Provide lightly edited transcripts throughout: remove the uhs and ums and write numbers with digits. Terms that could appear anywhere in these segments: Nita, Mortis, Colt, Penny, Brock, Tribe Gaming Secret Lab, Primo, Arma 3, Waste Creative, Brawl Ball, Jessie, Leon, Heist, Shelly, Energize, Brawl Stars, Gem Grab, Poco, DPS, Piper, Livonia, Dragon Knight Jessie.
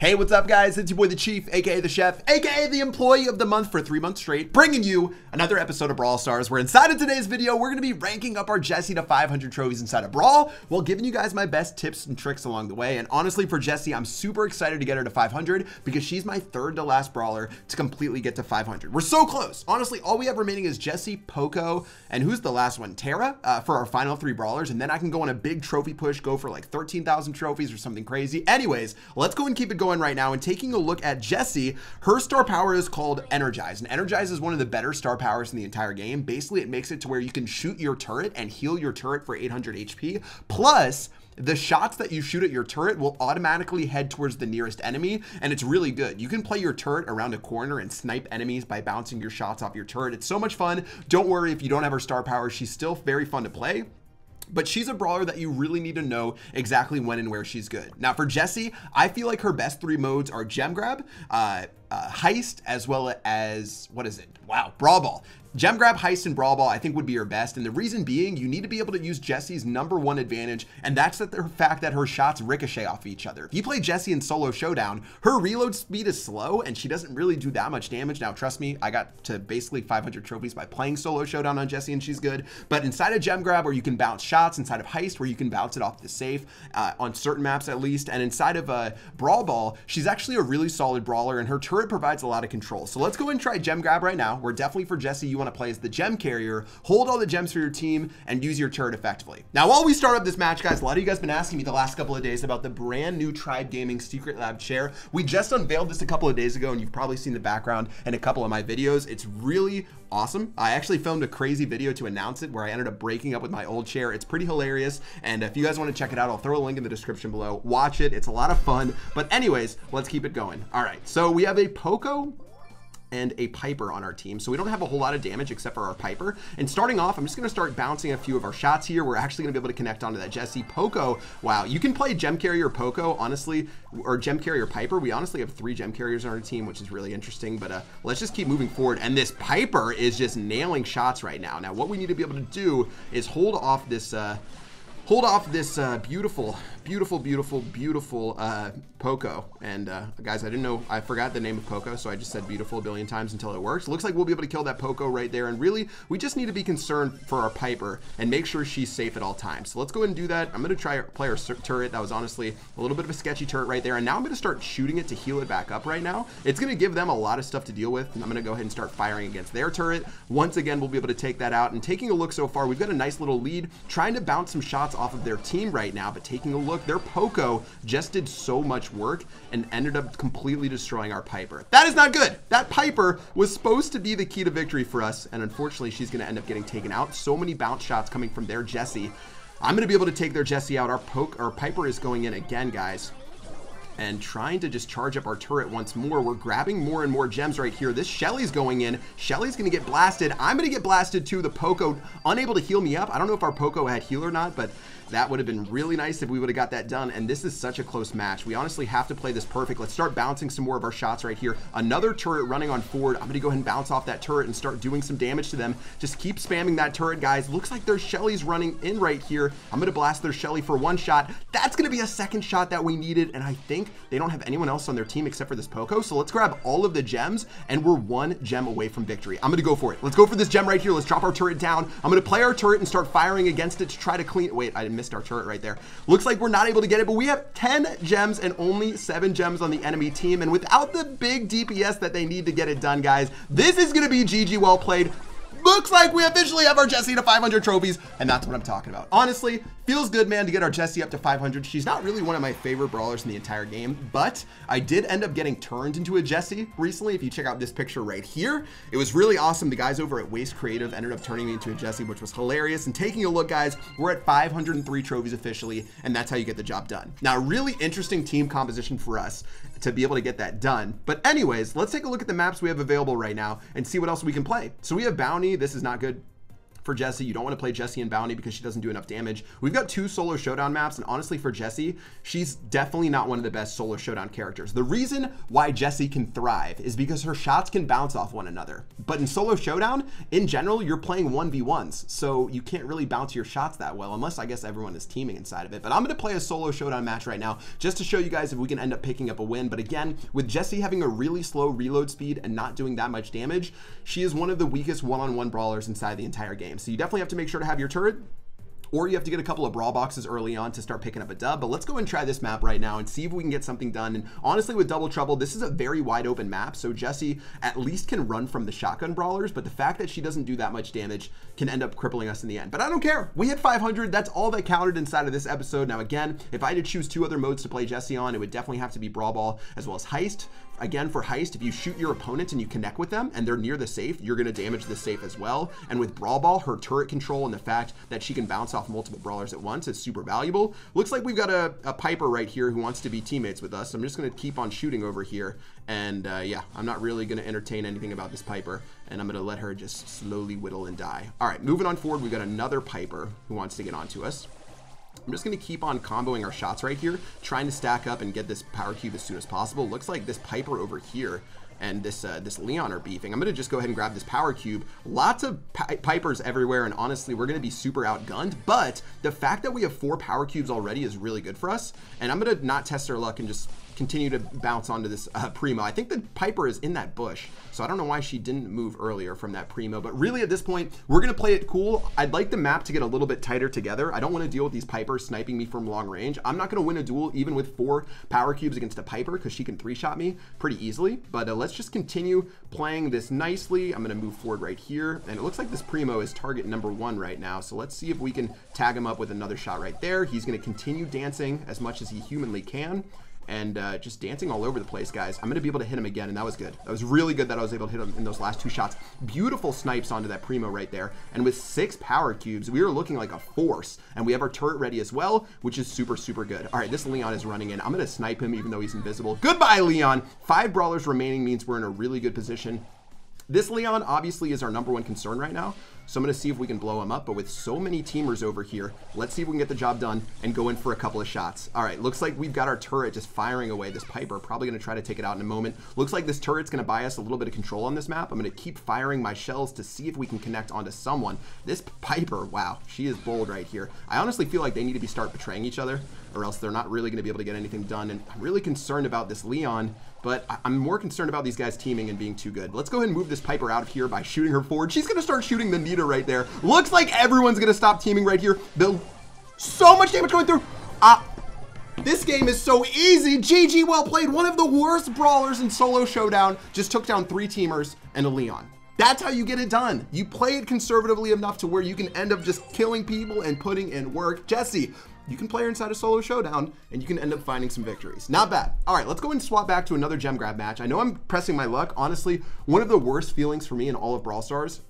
Hey, what's up, guys? It's your boy, the Chief, aka the Chef, aka the Employee of the Month for 3 months straight, bringing you another episode of Brawl Stars, where inside of today's video, we're gonna be ranking up our Jessie to 500 trophies inside of Brawl, while giving you guys my best tips and tricks along the way. And honestly, for Jessie, I'm super excited to get her to 500 because she's my third to last brawler to completely get to 500. We're so close. Honestly, all we have remaining is Jessie, Poco, and who's the last one? Tara, for our final three brawlers. And then I can go on a big trophy push, go for like 13,000 trophies or something crazy. Anyways, let's go and keep it going right now and taking a look at Jessie. Her star power is called Energize, and Energize is one of the better star powers in the entire game. Basically, it makes it to where you can shoot your turret and heal your turret for 800 HP. Plus, the shots that you shoot at your turret will automatically head towards the nearest enemy, and it's really good. You can play your turret around a corner and snipe enemies by bouncing your shots off your turret. It's so much fun. Don't worry if you don't have her star power. She's still very fun to play. But she's a brawler that you really need to know exactly when and where she's good. Now for Jessie, I feel like her best three modes are Gem Grab, Heist, as well as, Brawl Ball. Gem Grab, Heist, and Brawl Ball I think would be her best, and the reason being you need to be able to use Jessie's #1 advantage, and that's the fact that her shots ricochet off each other. If you play Jessie in solo showdown, her reload speed is slow and she doesn't really do that much damage. Now trust me, I got to basically 500 trophies by playing solo showdown on Jessie and she's good, but inside of Gem Grab where you can bounce shots, inside of Heist where you can bounce it off the safe on certain maps at least, and inside of Brawl Ball, she's actually a really solid brawler and her turret provides a lot of control. So let's go and try Gem Grab right now. We're definitely, for Jessie, you want to play as the gem carrier, hold all the gems for your team, and use your turret effectively. Now, while we start up this match, guys, a lot of you guys have been asking me the last couple of days about the brand new Tribe Gaming Secret Lab chair. We just unveiled this a couple of days ago, and you've probably seen the background in a couple of my videos. It's really awesome. I actually filmed a crazy video to announce it where I ended up breaking up with my old chair. It's pretty hilarious, and if you guys want to check it out, I'll throw a link in the description below. Watch it. It's a lot of fun, but anyways, let's keep it going. All right, so we have a Poco and a Piper on our team. So we don't have a whole lot of damage except for our Piper. And starting off, I'm just gonna start bouncing a few of our shots here. We're actually gonna be able to connect onto that Jessie. Poco, wow, you can play Gem Carrier Poco, honestly, or Gem Carrier Piper. We honestly have three Gem Carriers on our team, which is really interesting, but let's just keep moving forward. And this Piper is just nailing shots right now. Now, what we need to be able to do is hold off this beautiful Poco. And guys, I forgot the name of Poco, so I just said beautiful a billion times until it works. Looks like we'll be able to kill that Poco right there. And really, we just need to be concerned for our Piper and make sure she's safe at all times. So let's go ahead and do that. I'm gonna try play our turret. That was honestly a little bit of a sketchy turret right there. And now I'm gonna start shooting it to heal it back up right now. It's gonna give them a lot of stuff to deal with. And I'm gonna go ahead and start firing against their turret. Once again, we'll be able to take that out. And taking a look so far, we've got a nice little lead, trying to bounce some shots off of their team right now, but taking a look, their Poco just did so much work and ended up completely destroying our Piper. That is not good. That Piper was supposed to be the key to victory for us, and unfortunately, she's gonna end up getting taken out. So many bounce shots coming from their Jessie. I'm gonna be able to take their Jessie out. Our Piper is going in again, guys, and trying to just charge up our turret once more. We're grabbing more and more gems right here. This Shelly's going in. Shelly's gonna get blasted. I'm gonna get blasted too. The Poco unable to heal me up. I don't know if our Poco had heal or not, but that would have been really nice if we would have got that done. And this is such a close match. We honestly have to play this perfect. Let's start bouncing some more of our shots right here. Another turret running on forward. I'm gonna go ahead and bounce off that turret and start doing some damage to them. Just keep spamming that turret, guys. Looks like their Shelly's running in right here. I'm gonna blast their Shelly for one shot. That's gonna be a second shot that we needed. And I think they don't have anyone else on their team except for this Poco. So let's grab all of the gems, and we're one gem away from victory. I'm gonna go for it. Let's go for this gem right here. Let's drop our turret down. I'm gonna play our turret and start firing against it to try to clean. Wait, I missed our turret right there. Looks like we're not able to get it, but we have 10 gems and only 7 gems on the enemy team. And without the big DPS that they need to get it done, guys, this is gonna be GG. Well played. Looks like we officially have our Jessie to 500 trophies, and that's what I'm talking about. Honestly, feels good, man, to get our Jessie up to 500. She's not really one of my favorite brawlers in the entire game, but I did end up getting turned into a Jessie recently. If you check out this picture right here, it was really awesome. The guys over at Waste Creative ended up turning me into a Jessie, which was hilarious. And taking a look, guys, we're at 503 trophies officially, and that's how you get the job done. Now, a really interesting team composition for us to be able to get that done. But anyways, let's take a look at the maps we have available right now and see what else we can play. So we have Bounty. This is not good for Jessie. You don't want to play Jessie in Bounty because she doesn't do enough damage. We've got two solo showdown maps, and honestly for Jessie, she's definitely not one of the best solo showdown characters. The reason why Jessie can thrive is because her shots can bounce off one another. But in solo showdown, in general, you're playing 1v1s, so you can't really bounce your shots that well, unless I guess everyone is teaming inside of it. But I'm going to play a solo showdown match right now just to show you guys if we can end up picking up a win. But again, with Jessie having a really slow reload speed and not doing that much damage, she is one of the weakest one-on-one brawlers inside the entire game. So you definitely have to make sure to have your turret, or you have to get a couple of brawl boxes early on to start picking up a dub. But let's go and try this map right now and see if we can get something done. And honestly, with Double Trouble, this is a very wide open map, so Jessie at least can run from the shotgun brawlers, but the fact that she doesn't do that much damage can end up crippling us in the end. But I don't care. We hit 500. That's all that counted inside of this episode. Now again, if I had to choose two other modes to play Jessie on, it would definitely have to be Brawl Ball as well as Heist. Again, for Heist, if you shoot your opponent and you connect with them and they're near the safe, you're gonna damage the safe as well. And with Brawl Ball, her turret control and the fact that she can bounce off multiple brawlers at once is super valuable. Looks like we've got a Piper right here who wants to be teammates with us. So I'm just gonna keep on shooting over here. And yeah, I'm not really gonna entertain anything about this Piper, and I'm gonna let her just slowly whittle and die. All right, moving on forward, we've got another Piper who wants to get onto us. I'm just going to keep on comboing our shots right here, trying to stack up and get this power cube as soon as possible. Looks like this Piper over here and this Leon are beefing. I'm going to just go ahead and grab this power cube. Lots of Pipers everywhere, and honestly, we're going to be super outgunned, but the fact that we have 4 power cubes already is really good for us, and I'm going to not test our luck and just continue to bounce onto this Primo. I think the Piper is in that bush, so I don't know why she didn't move earlier from that Primo, but really at this point, we're gonna play it cool. I'd like the map to get a little bit tighter together. I don't wanna deal with these Pipers sniping me from long range. I'm not gonna win a duel even with 4 power cubes against a Piper because she can 3-shot me pretty easily, but let's just continue playing this nicely. I'm gonna move forward right here, and it looks like this Primo is target #1 right now, so let's see if we can tag him up with another shot right there. He's gonna continue dancing as much as he humanly can, and just dancing all over the place, guys. I'm gonna be able to hit him again, and that was good. That was really good that I was able to hit him in those last 2 shots. Beautiful snipes onto that Primo right there. And with 6 power cubes, we were looking like a force, and we have our turret ready as well, which is super, super good. All right, this Leon is running in. I'm gonna snipe him even though he's invisible. Goodbye, Leon. 5 brawlers remaining means we're in a really good position. This Leon obviously is our #1 concern right now, so I'm gonna see if we can blow him up, but with so many teamers over here, let's see if we can get the job done and go in for a couple of shots. All right, looks like we've got our turret just firing away. This Piper, probably gonna try to take it out in a moment. Looks like this turret's gonna buy us a little bit of control on this map. I'm gonna keep firing my shells to see if we can connect onto someone. This Piper, wow, she is bold right here. I honestly feel like they need to start betraying each other, or else they're not really gonna be able to get anything done. And I'm really concerned about this Leon, but I'm more concerned about these guys teaming and being too good. Let's go ahead and move this Piper out of here by shooting her forward. She's gonna start shooting the Nita right there. Looks like everyone's gonna stop teaming right here. So much damage going through. This game is so easy. GG, well played. One of the worst brawlers in solo showdown just took down 3 teamers and a Leon. That's how you get it done. You play it conservatively enough to where you can end up just killing people and putting in work. Jessie, you can play her inside a solo showdown and you can end up finding some victories. Not bad. All right, let's go and swap back to another Gem Grab match. I know I'm pressing my luck. Honestly, one of the worst feelings for me in all of Brawl Stars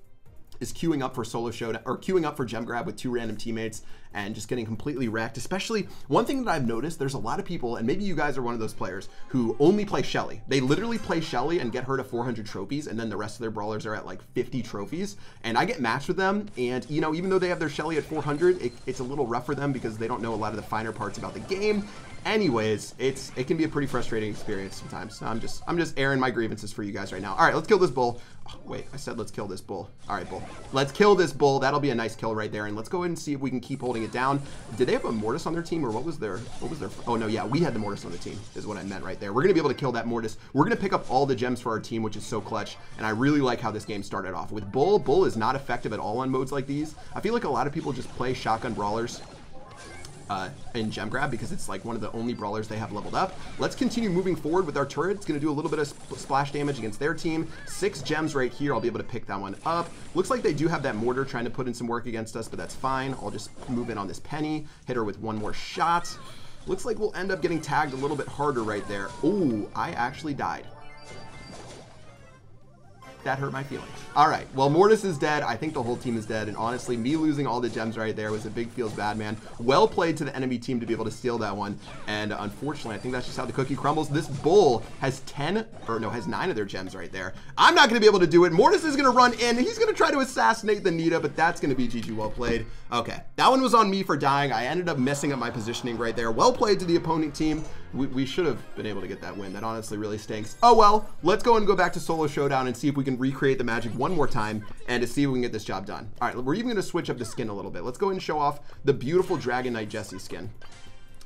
is queuing up for solo showdown, or queuing up for Gem Grab with 2 random teammates and just getting completely wrecked. Especially one thing that I've noticed, there's a lot of people, and maybe you guys are one of those players who only play Shelly. They literally play Shelly and get her to 400 trophies, and then the rest of their brawlers are at like 50 trophies. And I get matched with them, and you know, even though they have their Shelly at 400, it's a little rough for them because they don't know a lot of the finer parts about the game. Anyways, it can be a pretty frustrating experience sometimes. So I'm just airing my grievances for you guys right now. All right, let's kill this bull. Oh, wait, I said let's kill this bull. All right, bull. Let's kill this bull. That'll be a nice kill right there. And let's go ahead and see if we can keep holding it down. Did they have a Mortis on their team, or what was their? Oh no, yeah, we had the Mortis on the team is what I meant right there. We're gonna be able to kill that Mortis. We're gonna pick up all the gems for our team, which is so clutch. And I really like how this game started off with bull. Bull is not effective at all on modes like these. I feel like a lot of people just play shotgun brawlers in Gem Grab because it's like one of the only brawlers they have leveled up. Let's continue moving forward with our turret. It's gonna do a little bit of splash damage against their team. 6 gems right here. I'll be able to pick that one up. Looks like they do have that mortar trying to put in some work against us, but that's fine. I'll just move in on this Penny, hit her with one more shot. Looks like we'll end up getting tagged a little bit harder right there. Ooh, I actually died. That hurt my feelings. All right, well, Mortis is dead. I think the whole team is dead. And honestly, me losing all the gems right there was a big feels bad, man. Well played to the enemy team to be able to steal that one. And unfortunately, I think that's just how the cookie crumbles. This bull has 9 of their gems right there. I'm not gonna be able to do it. Mortis is gonna run in. He's gonna try to assassinate the Nita, but that's gonna be GG, well played. Okay, that one was on me for dying. I ended up messing up my positioning right there. Well played to the opponent team. We should have been able to get that win. That honestly really stinks. Oh well, let's go and go back to solo showdown and see if we can recreate the magic one more time and to see if we can get this job done. All right, we're even gonna switch up the skin a little bit. Let's go ahead and show off the beautiful Dragon Knight Jessie skin.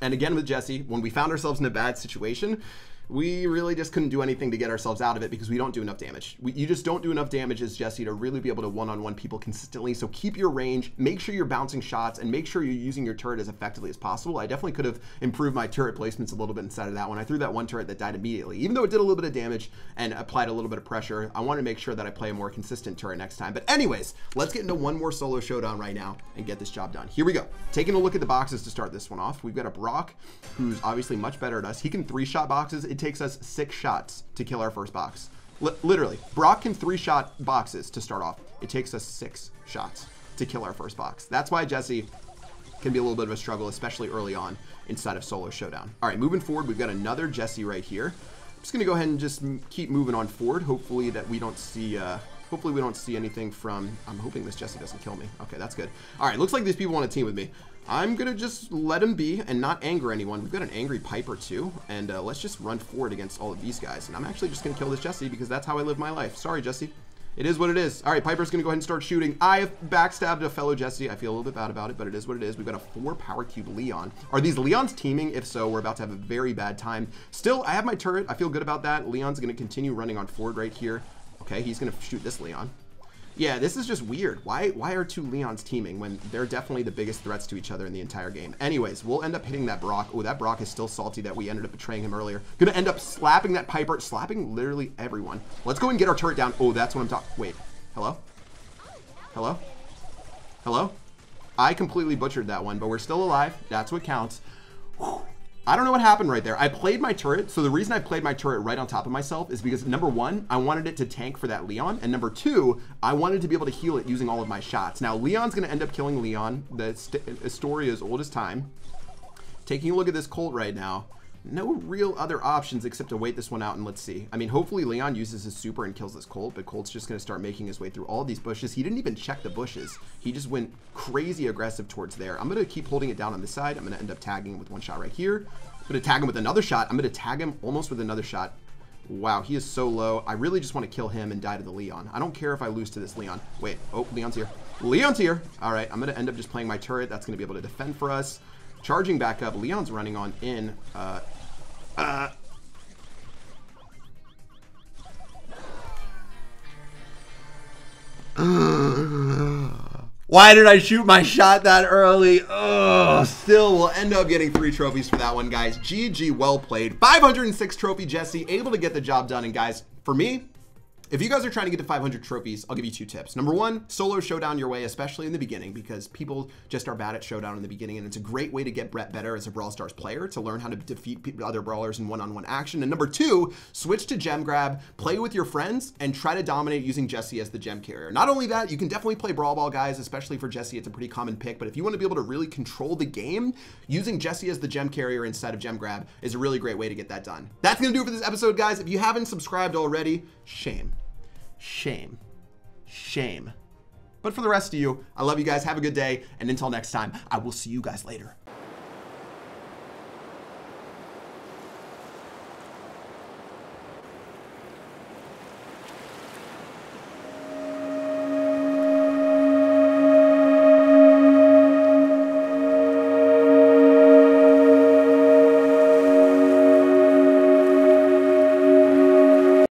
And again with Jessie, when we found ourselves in a bad situation, we really just couldn't do anything to get ourselves out of it because we don't do enough damage. You just don't do enough damage as Jessie to really be able to one-on-one people consistently. So keep your range, make sure you're bouncing shots, and make sure you're using your turret as effectively as possible. I definitely could have improved my turret placements a little bit inside of that one. I threw that one turret that died immediately. Even though it did a little bit of damage and applied a little bit of pressure, I want to make sure that I play a more consistent turret next time. But anyways, let's get into one more solo showdown right now and get this job done. Here we go. Taking a look at the boxes to start this one off. We've got a Brock, who's obviously much better at us. He can 3-shot boxes. It takes us 6 shots to kill our first box. Literally, Brock can 3-shot boxes to start off. It takes us 6 shots to kill our first box. That's why Jessie can be a little bit of a struggle, especially early on inside of solo showdown. All right, moving forward, we've got another Jessie right here. I'm just gonna go ahead and just keep moving on forward. Hopefully that we don't see hopefully we don't see anything from, I'm hoping this Jessie doesn't kill me. Okay, that's good. All right, looks like these people want to team with me. I'm gonna just let them be and not anger anyone. We've got an angry Piper too, and let's just run forward against all of these guys. And I'm actually just gonna kill this Jessie because that's how I live my life. Sorry, Jessie. It is what it is. All right, Piper's gonna go ahead and start shooting. I have backstabbed a fellow Jessie. I feel a little bit bad about it, but it is what it is. We've got a 4 power cube Leon. Are these Leons teaming? If so, we're about to have a very bad time. Still, I have my turret. I feel good about that. Leon's gonna continue running on forward right here. Okay, he's gonna shoot this Leon. Yeah, this is just weird. Why are two Leons teaming when they're definitely the biggest threats to each other in the entire game? Anyways, we'll end up hitting that Brock. Oh, that Brock is still salty that we ended up betraying him earlier. Gonna end up slapping that Piper, slapping literally everyone. Let's go and get our turret down. Oh, that's what I'm talking. Wait, hello? Hello? Hello? I completely butchered that one, but we're still alive. That's what counts. Whew. I don't know what happened right there. I played my turret. So the reason I played my turret right on top of myself is because number 1, I wanted it to tank for that Leon. And number 2, I wanted to be able to heal it using all of my shots. Now Leon's gonna end up killing Leon. That's a story as old as time. Taking a look at this Colt right now. No real other options except to wait this one out and let's see. I mean, hopefully Leon uses his super and kills this Colt, but Colt's just gonna start making his way through all these bushes. He didn't even check the bushes. He just went crazy aggressive towards there. I'm gonna keep holding it down on this side. I'm gonna end up tagging him with one shot right here. I'm gonna tag him with another shot. I'm gonna tag him almost with another shot. Wow, he is so low. I really just wanna kill him and die to the Leon. I don't care if I lose to this Leon. Wait, oh, Leon's here. Leon's here. All right, I'm gonna end up just playing my turret. That's gonna be able to defend for us. Charging back up, Leon's running on in. Why did I shoot my shot that early? Ugh. Still, we'll end up getting 3 trophies for that one, guys. GG, well played. 506 trophy Jessie, able to get the job done. And guys, for me, if you guys are trying to get to 500 trophies, I'll give you 2 tips. Number 1, solo showdown your way, especially in the beginning, because people just are bad at showdown in the beginning, and it's a great way to get better as a Brawl Stars player, to learn how to defeat other brawlers in one-on-one action. And number 2, switch to Gem Grab, play with your friends, and try to dominate using Jessie as the gem carrier. Not only that, you can definitely play Brawl Ball, guys, especially for Jessie. It's a pretty common pick, but if you want to be able to really control the game, using Jessie as the gem carrier instead of Gem Grab is a really great way to get that done. That's going to do it for this episode, guys. If you haven't subscribed already, shame. But for the rest of you, I love you guys. Have a good day. And until next time, I will see you guys later.